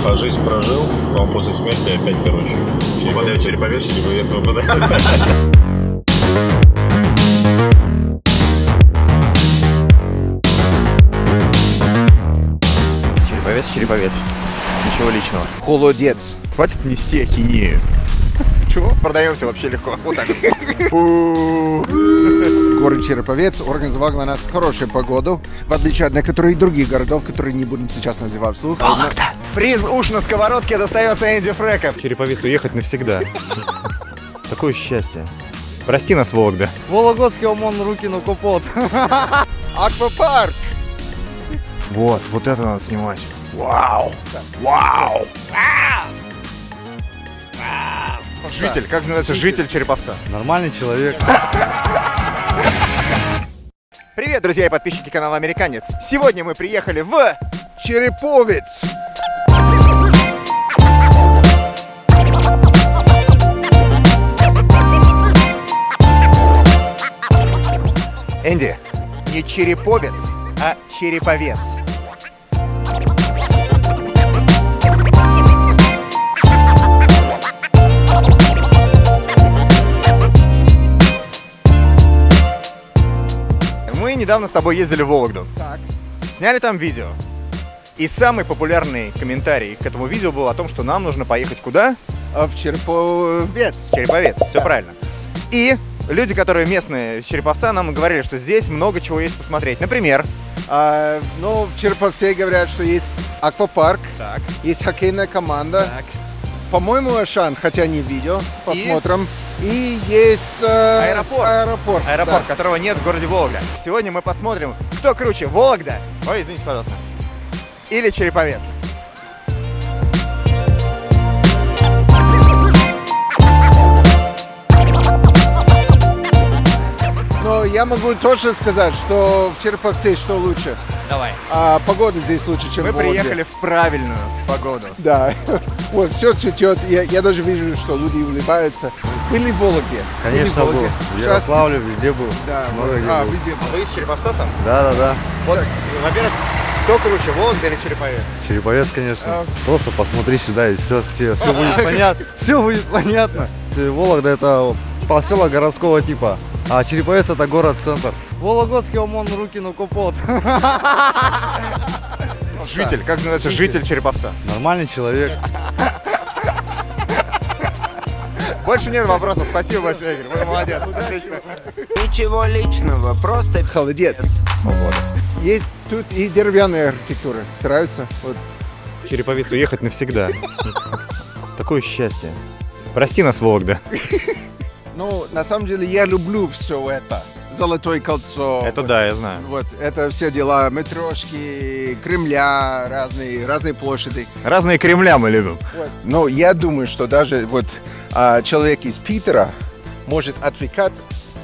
плохо, жизнь прожил, но после смерти опять, короче, попадает череповец, череповец выпадает. Череповец. Ничего личного. Холодец. Хватит нести ахинею. Чего? Продаемся вообще легко. Вот так. Город Череповец организовал нас хорошую погоду, в отличие от некоторых других городов, которые не будем сейчас называть вслух. Приз «Уш на сковородке» достается Энди Фрэка. Череповец уехать навсегда. Такое счастье. Прости нас, Вологда. Вологодский ОМОН руки на купот. Аквапарк. Вот, вот это надо снимать. Вау! Вау! Житель, как называется житель Череповца? Нормальный человек. Привет, друзья и подписчики канала Американец. Сегодня мы приехали в Череповец. Энди, не Череповец, а Череповец. Мы недавно с тобой ездили в Вологду. Так. Сняли там видео. И самый популярный комментарий к этому видео был о том, что нам нужно поехать куда? В Череповец. Череповец, все да. Правильно. И люди, которые местные из Череповца, нам говорили, что здесь много чего есть посмотреть. Например, ну, в Череповце говорят, что есть аквапарк, так. Есть хоккейная команда, по-моему, Ашан, хотя не видел, посмотрим. И есть аэропорт, которого нет в городе Вологда. Сегодня мы посмотрим, кто круче, Вологда, ой, извините, пожалуйста, или Череповец. Но я могу тоже сказать, что в Череповце что лучше. Давай. А погода здесь лучше, чем в Вологде. Мы приехали в правильную погоду. Да. Вот, все цветет. Я даже вижу, что люди улыбаются. Были в Вологде? Конечно, был. В Ярославле везде был. Да, везде был. Вы из Череповца сам? Да, да, да. Вот, во-первых, кто круче, Вологда или Череповец? Череповец, конечно. Просто посмотри сюда, и все будет понятно. Все будет понятно. Вологда – это поселок городского типа. А Череповец – это город-центр. Вологодский ОМОН руки на купот. Житель, как называется житель Череповца? Нормальный человек. Больше нет вопросов. Спасибо большое, Игорь. Вы молодец. Отлично. Ничего личного, просто холодец. Есть тут и деревянные архитектуры. Стараются. Вот. Череповец уехать навсегда. Такое счастье. Прости нас, Вологда. Ну, на самом деле, я люблю все это. Золотое кольцо. Это вот, да, я знаю. Вот, это все дела. Метрошки, Кремля, разные площади. Разные Кремля мы любим. Вот. Но я думаю, что даже вот человек из Питера может отвлекать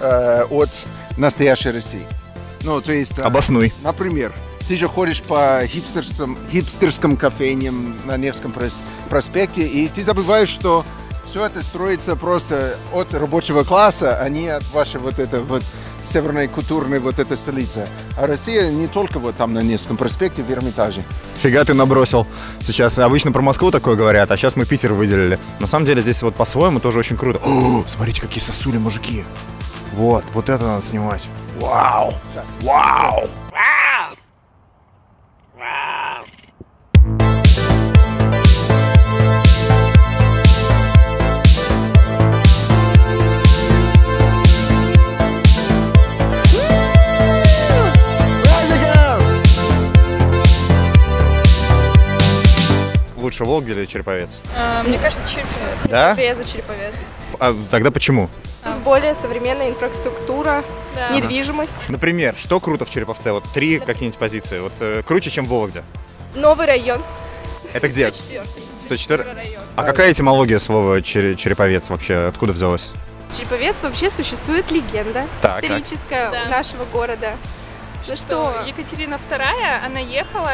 от настоящей России. Ну, то есть... Обоснуй. Например, ты же ходишь по хипстерским кофейням на Невском проспекте, и ты забываешь, что... Все это строится просто от рабочего класса, а не от вашей вот этой вот северной культурной вот этой столицы. А Россия не только вот там на Невском проспекте, в Эрмитаже. Фига ты набросил сейчас. Обычно про Москву такое говорят, а сейчас мы Питер выделили. На самом деле здесь вот по-своему тоже очень круто. О, смотрите, какие сосули, мужики. Вот, вот это надо снимать. Вау! Сейчас. Вау! Лучше Вологда или Череповец? Мне кажется, Череповец. Да? Я за Череповец. А тогда почему? Более современная инфраструктура, да. Недвижимость. Например, что круто в Череповце? Вот три какие-нибудь позиции. Вот круче, чем в Вологде. Новый район. Это где? 104-й район. А какая этимология слова Череповец вообще? Откуда взялась? Череповец вообще существует легенда историческая нашего города. Ну что, Екатерина II, она ехала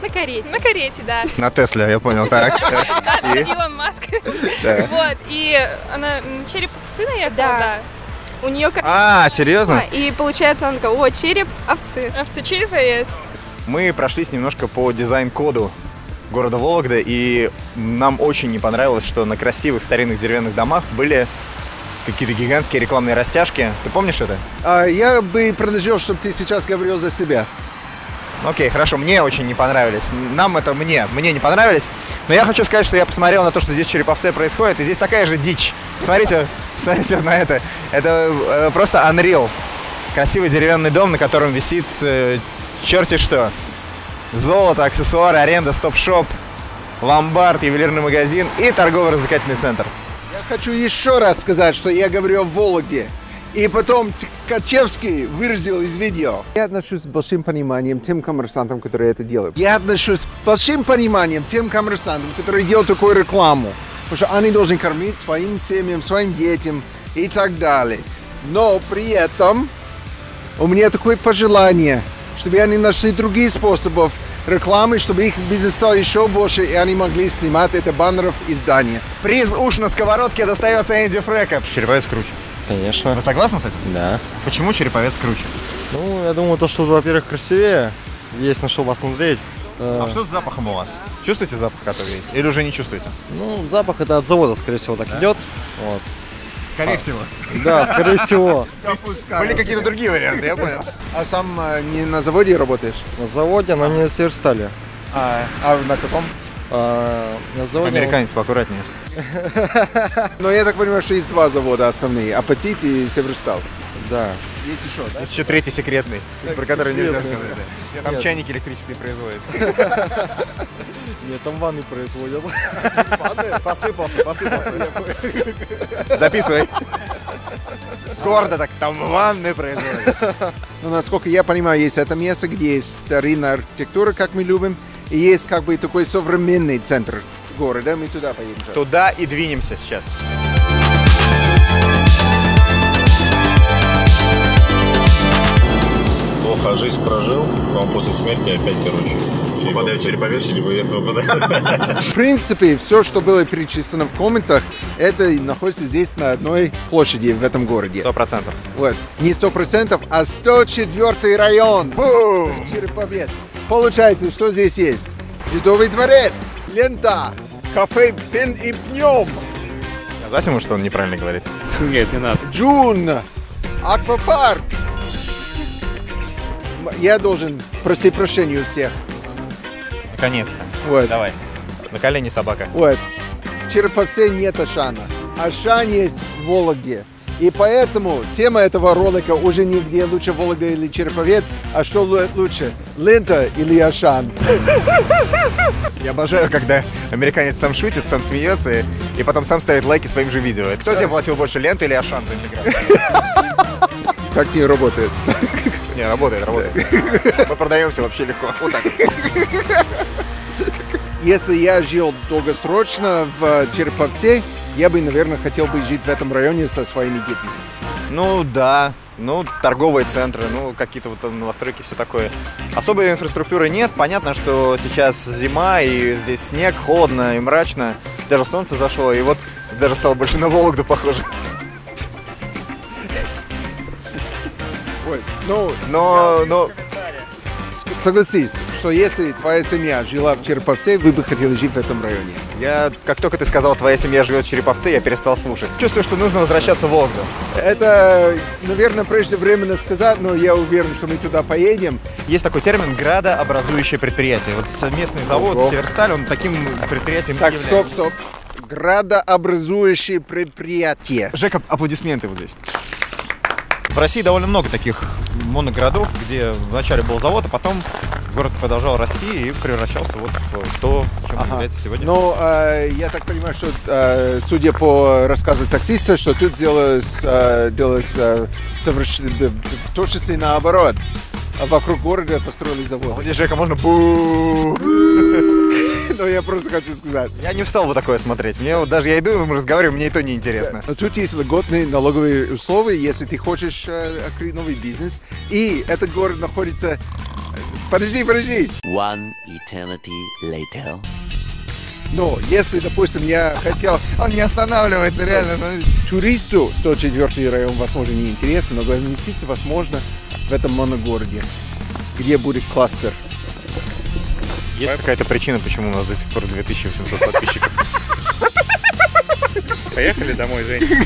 на карете. На карете, да. На Тесле, я понял, так. Да, Илон Маск. Вот, и она на череповцы наехала, да. У нее карета. А, серьезно? И получается, она такая, о, череп овцы. Овцы череповец. Мы прошлись немножко по дизайн-коду города Вологды, и нам очень не понравилось, что на красивых старинных деревянных домах были какие-то гигантские рекламные растяжки. Ты помнишь это? Я бы предложил, чтобы ты сейчас говорил за себя. Окей, хорошо, мне очень не понравились. Мне не понравились. Но я хочу сказать, что я посмотрел на то, что здесь в Череповце происходит, и здесь такая же дичь. Посмотрите на это. Это просто unreal. Красивый деревянный дом, на котором висит черти что. Золото, аксессуары, аренда, стоп-шоп, ломбард, ювелирный магазин и торгово-развлекательный центр. Я хочу еще раз сказать, что я говорю о Вологде. И потом Ткачевский выразил из видео. Я отношусь с большим пониманием тем коммерсантам, которые это делают. Я отношусь с большим пониманием тем коммерсантам, которые делают такую рекламу. Потому что они должны кормить своим семьям, своим детям и так далее. Но при этом у меня такое пожелание, чтобы они нашли другие способы рекламы, чтобы их бизнес стал еще больше, и они могли снимать это баннеров и здания. Приз «Уш на сковородке» достается Энди Фрэка. Череповец круче. Конечно. Вы согласны с этим? Да. Почему Череповец круче? Ну, я думаю, то, что, во-первых, красивее. Есть на что посмотреть. А что с запахом у вас? Чувствуете запах, который есть? Или уже не чувствуете? Ну, запах это от завода, скорее всего, так идет. Вот. Скорее всего. Да, скорее всего. Были какие-то другие варианты, я понял. А сам не на заводе работаешь? На заводе, но не на Северстале. А на каком? На заводе. Американец, поаккуратнее. Но я так понимаю, что есть два завода основные. Апатит и Северстал. Да. Есть еще, да? Есть еще третий секретный, про который нельзя сказать. Там чайники электрические производят. Нет, там ванны производят. Ванны? Посыпался. Записывай. Гордо так, там ванны производят. Ну, насколько я понимаю, есть это место, где есть старинная архитектура, как мы любим, и есть как бы такой современный центр города. Мы туда поедем сейчас. Туда и двинемся сейчас. Плохо жизнь прожил, но после смерти опять, короче, попадает Череповец, выпадает. В принципе, все, что было перечислено в комментах, это находится здесь на одной площади в этом городе. 100%. Вот. Не 100%, а 104-й район. Бум! Череповец. Получается, что здесь есть? Ледовый дворец, лента, кафе «Пин и пнем». Сказать ему, что он неправильно говорит? Нет, не надо. Джун, аквапарк. Я должен просить прощения у всех. Наконец-то. Вот. Давай. На колени, собака. Вот. В Череповце нет Ашана. Ашан есть в Вологде. И поэтому тема этого ролика уже не где лучше Вологда или Череповец, а что лучше, лента или Ашан. Я обожаю, когда американец сам шутит, сам смеется и потом сам ставит лайки своим же видео. Это кто тебе платил больше, ленту или Ашан за интеграцию? Так не работает. Не, работает. Мы продаемся вообще легко. Вот так. Если я жил долгосрочно в Череповце, я бы, наверное, хотел бы жить в этом районе со своими детьми. Ну да, ну торговые центры, ну какие-то вот новостройки, все такое. Особой инфраструктуры нет. Понятно, что сейчас зима, и здесь снег, холодно и мрачно. Даже солнце зашло, и вот даже стало больше на Вологду похоже. Но согласись, что если твоя семья жила в Череповце, вы бы хотели жить в этом районе. Я, как только ты сказал, твоя семья живет в Череповце, я перестал слушать. Чувствую, что нужно возвращаться в Вологду. Это, наверное, преждевременно сказать, но я уверен, что мы туда поедем. Есть такой термин градообразующее предприятие. Вот совместный завод Северсталь, он таким предприятием так, является. Так, стоп. Градообразующее предприятие. Жека, аплодисменты вот здесь. В России довольно много таких моногородов, где вначале был завод, а потом город продолжал расти и превращался вот в то, чем он является сегодня. Ну, я так понимаю, что, судя по рассказу таксиста, что тут делалось в точности наоборот. А вокруг города построили завод. Где, Жека, можно Но я просто хочу сказать. Я не встал вот такое смотреть. Мне вот даже я иду, мы разговариваем, мне и то неинтересно. Но тут есть льготные налоговые условия, если ты хочешь открыть новый бизнес. И этот город находится... Подожди. One eternity later. Но если, допустим, я хотел... Он не останавливается, реально. Туристу 104-й район, возможно, не интересно, но инвестиции, возможно, в этом моногороде, где будет кластер. Есть какая-то причина, почему у нас до сих пор 2800 подписчиков? Поехали домой, Женя.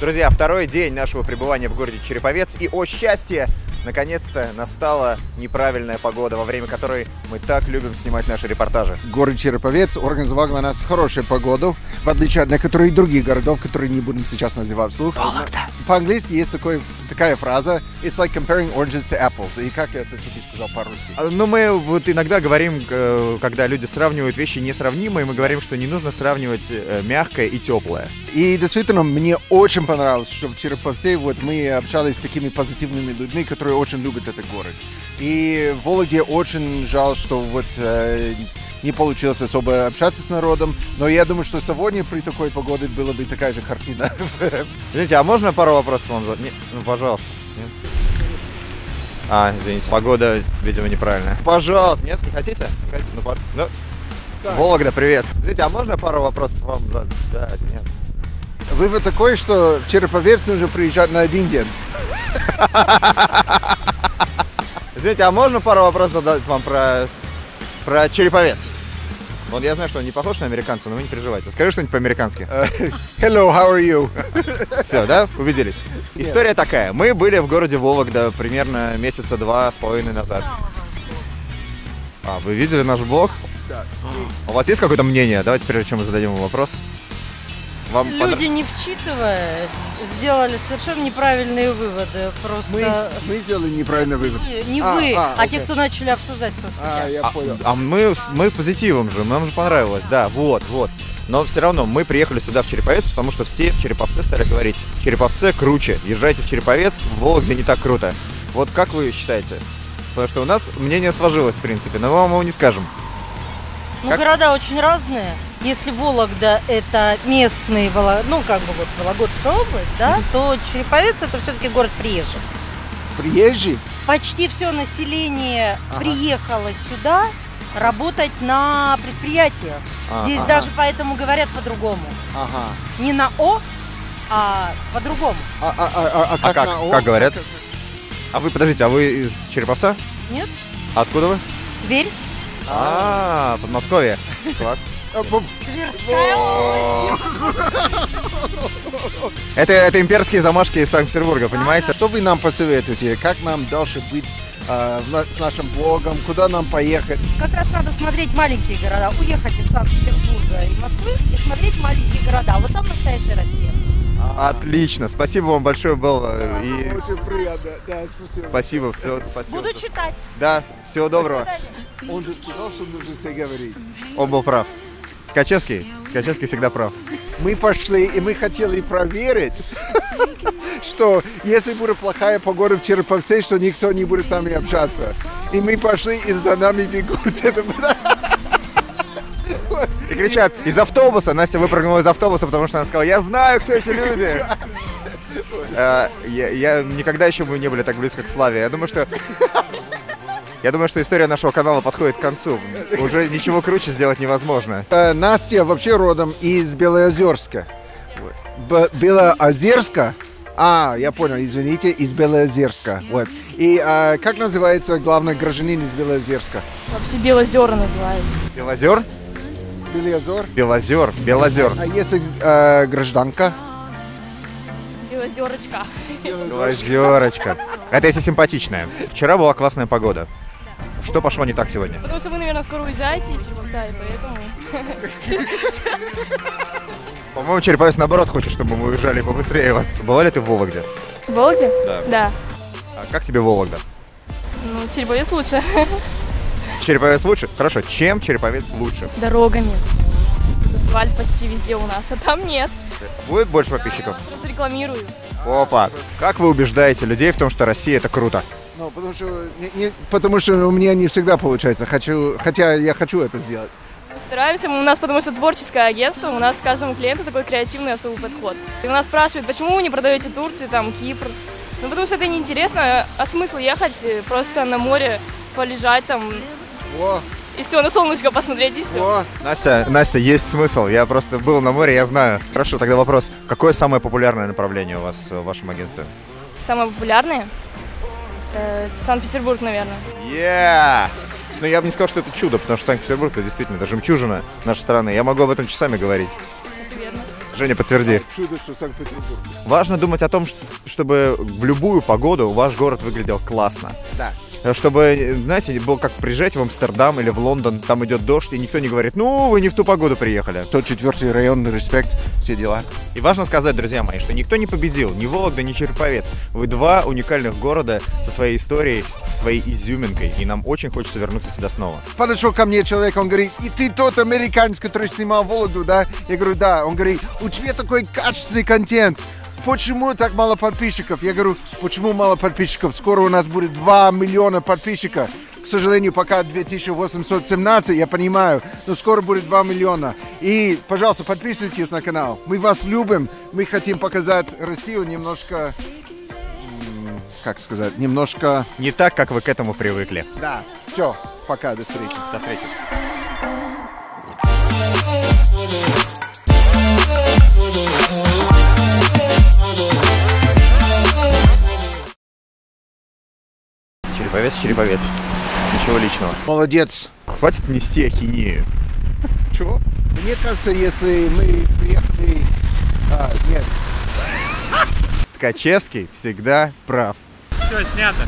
Друзья, второй день нашего пребывания в городе Череповец, и, о счастье, наконец-то настала неправильная погода, во время которой мы так любим снимать наши репортажи. Город Череповец организовал для нас хорошую погоду, в отличие от некоторых других городов, которые не будем сейчас называть вслух. По-английски есть такая фраза «It's like comparing oranges to apples». И как я это тебе сказал по-русски? Ну, мы вот иногда говорим, когда люди сравнивают вещи несравнимые, мы говорим, что не нужно сравнивать мягкое и теплое. И действительно, мне очень понравилось, что в Череповце вот мы общались с такими позитивными людьми, которые очень любят этот город. И в Вологде очень жаль, что вот не получилось особо общаться с народом, но я думаю, что сегодня при такой погоде была бы такая же картина. Извините, а можно пару вопросов вам задать? Ну, пожалуйста. Нет? А, извините, погода, видимо, неправильная. Пожалуйста, нет, не хотите? Не хотите? Ну, да. Вологда, привет. Извините, а можно пару вопросов вам задать? Да, нет. Вывод такой, что в Череповец нужно приезжать на один день. Извините, а можно пару вопросов задать вам про Череповец? Вот я знаю, что он не похож на американца, но вы не переживайте. Скажи что-нибудь по-американски. Hello, how are you? Все, да? Убедились? История такая. Мы были в городе Вологда примерно месяца 2,5 назад. А, вы видели наш блог? Да. У вас есть какое-то мнение? Давайте, прежде чем мы зададим ему вопрос. Вам люди, не вчитываясь, сделали совершенно неправильные выводы. Просто мы сделали неправильный вывод. Не вы, а те, кто начали обсуждать в соцсетях. Я понял. Мы позитивом же, нам же понравилось, да, вот. Но все равно мы приехали сюда, в Череповец, потому что все в Череповце стали говорить: Череповце круче, езжайте в Череповец, в Вологде не так круто. Вот как вы считаете? Потому что у нас мнение сложилось, в принципе, но мы вам его не скажем. Ну, как? Города очень разные. Если Вологда – это местный, ну, как бы вот Вологодская область, да, то Череповец – это все-таки город приезжих. Приезжий? Почти все население приехало сюда работать на предприятиях. Здесь даже поэтому говорят по-другому. Не на «о», а по-другому. Как говорят? А вы, подождите, а вы из Череповца? Нет. А откуда вы? Тверь. А, Подмосковье. Класс. Тверская область. Это имперские замашки из Санкт-Петербурга, понимаете? Что вы нам посоветуете? Как нам дальше быть с нашим блогом? Куда нам поехать? Как раз надо смотреть маленькие города. Уехать из Санкт-Петербурга и Москвы и смотреть маленькие города. Вот там настоящая Россия. Отлично. Спасибо вам большое, Белла. И... Очень приятно. Да, спасибо. Спасибо. Все, спасибо. Буду читать. Да, всего доброго. Он же сказал, что нужно все говорить. Он был прав. Ткачевский всегда прав. Мы пошли, и мы хотели проверить, что если будет плохая погода в Череповце, что никто не будет с нами общаться. И мы пошли, и за нами бегут. И кричат из автобуса. Настя выпрыгнула из автобуса, потому что она сказала: я знаю, кто эти люди. Я никогда еще мы не были так близко к славе. Я думаю, что история нашего канала подходит к концу. Уже ничего круче сделать невозможно. Настя вообще родом из Белоозерска. Белоозерска? А, я понял, извините, из Белоозерска. Вот. И как называется главный гражданин из Белоозерска? Вообще Белозера называют. Белозер? Белозер? Белозер. Белозер. А если гражданка? Белозерочка. Белозерочка. Это если симпатичная. Вчера была классная погода. Что пошло не так сегодня? Потому что вы, наверное, скоро уезжаете из Череповца, и поэтому... По-моему, Череповец, наоборот, хочет, чтобы мы уезжали побыстрее. Была ли ты в Вологде? В Вологде? Да. Да. А как тебе Вологда? Ну, Череповец лучше. Череповец лучше? Хорошо. Чем Череповец лучше? Дорогами. Асфальт почти везде у нас, а там нет. Будет больше подписчиков? Да, я вас рекламирую. Опа. Как вы убеждаете людей в том, что Россия – это круто? Ну, потому что у меня не всегда получается, хотя я хочу это сделать. Мы стараемся, у нас потому что творческое агентство, у нас к каждому клиенту такой креативный особый подход. И у нас спрашивают, почему вы не продаете Турцию, там, Кипр? Ну, потому что это неинтересно, а смысл ехать просто на море, полежать там. О, и все, на солнышко посмотреть, и все. О, Настя, есть смысл. Я просто был на море, я знаю. Хорошо, тогда вопрос. Какое самое популярное направление у вас в вашем агентстве? Самое популярное? Санкт-Петербург, наверное. Yeah! Но я бы не сказал, что это чудо, потому что Санкт-Петербург это действительно это жемчужина нашей страны. Я могу об этом часами говорить. Это верно. Женя, подтверди. Чудо, что Санкт-Петербург. Важно думать о том, чтобы в любую погоду ваш город выглядел классно. Да. Чтобы, знаете, было как приезжать в Амстердам или в Лондон, там идет дождь, и никто не говорит, ну, вы не в ту погоду приехали. 104-й район, респект, все дела. И важно сказать, друзья мои, что никто не победил, ни Вологда, ни Череповец. Вы два уникальных города со своей историей, со своей изюминкой, и нам очень хочется вернуться сюда снова. Подошел ко мне человек, он говорит, и ты тот американец, который снимал Вологду, да? Я говорю, да. Он говорит, у тебя такой качественный контент. Почему так мало подписчиков? Я говорю, почему мало подписчиков? Скоро у нас будет 2 миллиона подписчиков. К сожалению, пока 2817, я понимаю, но скоро будет 2 миллиона. И, пожалуйста, подписывайтесь на канал. Мы вас любим, мы хотим показать Россию немножко... Как сказать? Немножко... Не так, как вы к этому привыкли. Да. Все, пока, до встречи. До встречи. Череповец. Ничего личного. Молодец. Хватит нести ахинею. Чего? Мне кажется, если мы приехали... А, нет. Ткачевский всегда прав. Все, снято.